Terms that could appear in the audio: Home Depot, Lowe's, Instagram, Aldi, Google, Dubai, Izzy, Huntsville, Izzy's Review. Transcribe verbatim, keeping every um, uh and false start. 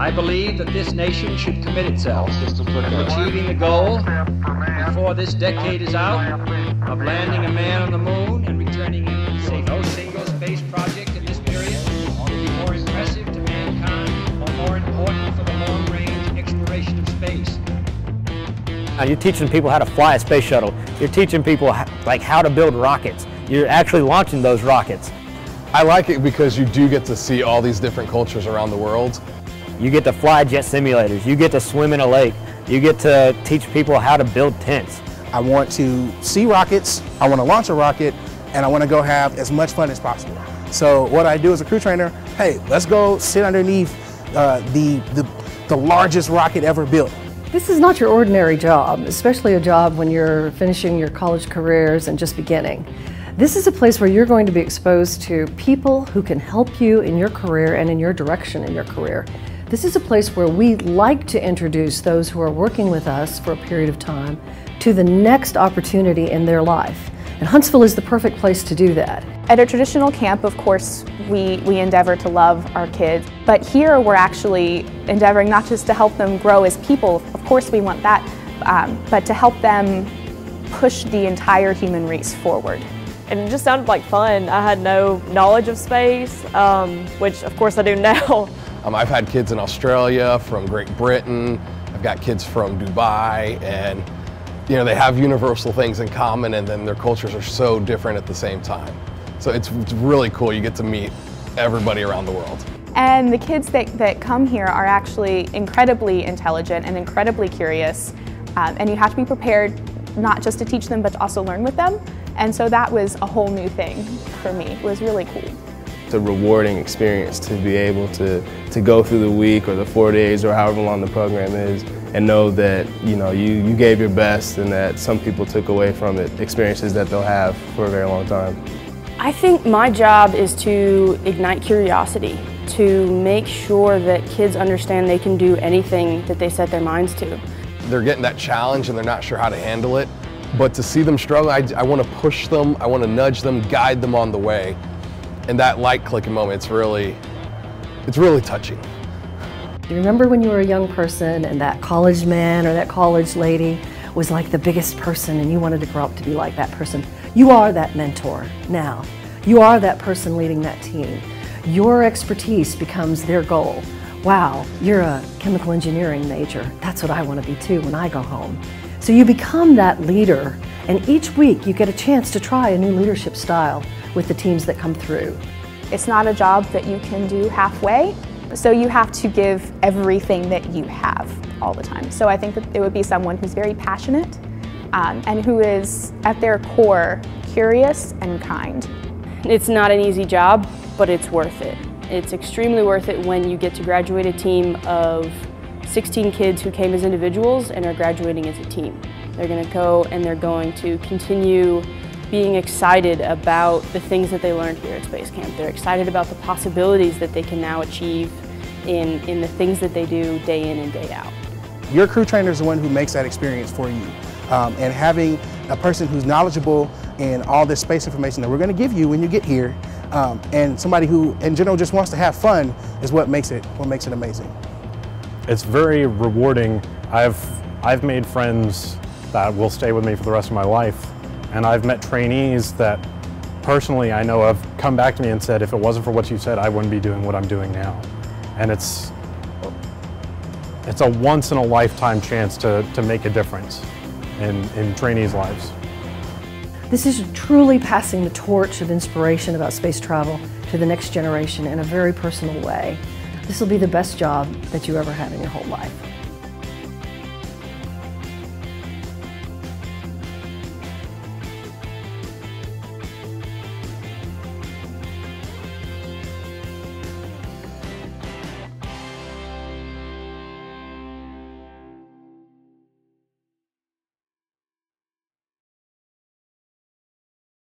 I believe that this nation should commit itself to achieving the goal before this decade is out of landing a man on the moon and returning him safe. No single space project in this period will be more impressive to mankind or more important for the long-range exploration of space. Now you're teaching people how to fly a space shuttle. You're teaching people how, like how to build rockets. You're actually launching those rockets. I like it because you do get to see all these different cultures around the world. You get to fly jet simulators, you get to swim in a lake, you get to teach people how to build tents. I want to see rockets, I want to launch a rocket, and I want to go have as much fun as possible. So what I do as a crew trainer, hey, let's go sit underneath uh, the, the, the largest rocket ever built. This is not your ordinary job, especially a job when you're finishing your college careers and just beginning. This is a place where you're going to be exposed to people who can help you in your career and in your direction in your career. This is a place where we like to introduce those who are working with us for a period of time to the next opportunity in their life. And Huntsville is the perfect place to do that. At a traditional camp, of course, we, we endeavor to love our kids. But here we're actually endeavoring not just to help them grow as people, of course we want that, um, but to help them push the entire human race forward. And it just sounded like fun. I had no knowledge of space, um, which of course I do now. Um, I've had kids in Australia, from Great Britain, I've got kids from Dubai, and you know, they have universal things in common, and then their cultures are so different at the same time. So it's, it's really cool, you get to meet everybody around the world. And the kids that, that come here are actually incredibly intelligent and incredibly curious, um, and you have to be prepared not just to teach them but to also learn with them, and so that was a whole new thing for me. It was really cool. It's a rewarding experience to be able to, to go through the week or the four days or however long the program is and know that you know you, you gave your best and that some people took away from it experiences that they'll have for a very long time. I think my job is to ignite curiosity, to make sure that kids understand they can do anything that they set their minds to. They're getting that challenge and they're not sure how to handle it, but to see them struggle, I, I want to push them, I want to nudge them, guide them on the way. And that light-clicking moment, it's really, it's really touching. You remember when you were a young person and that college man or that college lady was like the biggest person and you wanted to grow up to be like that person? You are that mentor now. You are that person leading that team. Your expertise becomes their goal. Wow, you're a chemical engineering major. That's what I want to be too when I go home. So you become that leader, and each week you get a chance to try a new leadership style with the teams that come through. It's not a job that you can do halfway, so you have to give everything that you have all the time. So I think that it would be someone who's very passionate um, and who is, at their core, curious and kind. It's not an easy job, but it's worth it. It's extremely worth it when you get to graduate a team of sixteen kids who came as individuals and are graduating as a team. They're going to go and they're going to continue being excited about the things that they learned here at Space Camp. They're excited about the possibilities that they can now achieve in, in the things that they do day in and day out. Your crew trainer is the one who makes that experience for you. Um, and having a person who's knowledgeable in all this space information that we're going to give you when you get here, um, and somebody who in general just wants to have fun is what makes it, what makes it amazing. It's very rewarding. I've, I've made friends that will stay with me for the rest of my life. And I've met trainees that personally I know have come back to me and said, if it wasn't for what you said, I wouldn't be doing what I'm doing now. And it's, it's a once in a lifetime chance to, to make a difference in, in trainees' lives. This is truly passing the torch of inspiration about space travel to the next generation in a very personal way. This will be the best job that you ever had in your whole life.